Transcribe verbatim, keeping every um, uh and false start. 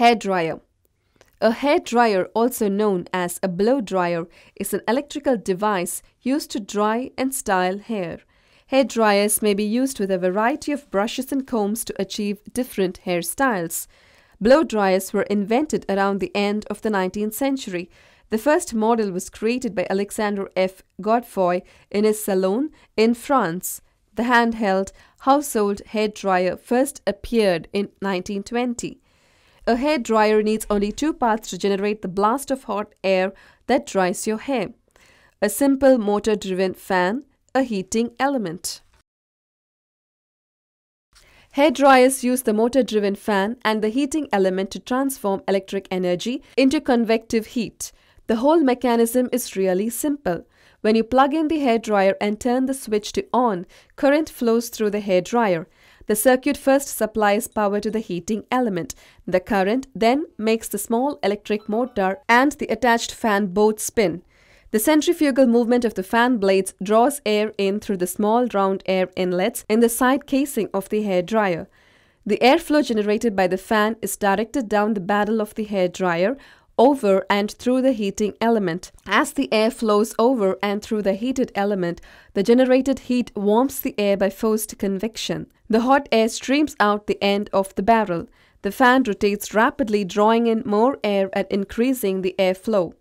Hairdryer. A hairdryer, also known as a blowdryer, is an electrical device used to dry and style hair. Hairdryers may be used with a variety of brushes and combs to achieve different hairstyles. Blowdryers were invented around the end of the nineteenth century. The first model was created by Alexander F. Godfroy in his salon in France. The handheld household hairdryer first appeared in nineteen twenty. A hairdryer needs only two paths to generate the blast of hot air that dries your hair: a simple motor-driven fan, a heating element. Hairdryers use the motor-driven fan and the heating element to transform electric energy into convective heat. The whole mechanism is really simple. When you plug in the hairdryer and turn the switch to on, current flows through the hairdryer. The circuit first supplies power to the heating element. The current then makes the small electric motor and the attached fan both spin. The centrifugal movement of the fan blades draws air in through the small round air inlets in the side casing of the hairdryer. The airflow generated by the fan is directed down the barrel of the hairdryer, over and through the heating element. As the air flows over and through the heated element, the generated heat warms the air by forced convection. The hot air streams out the end of the barrel. The fan rotates rapidly, drawing in more air and increasing the airflow.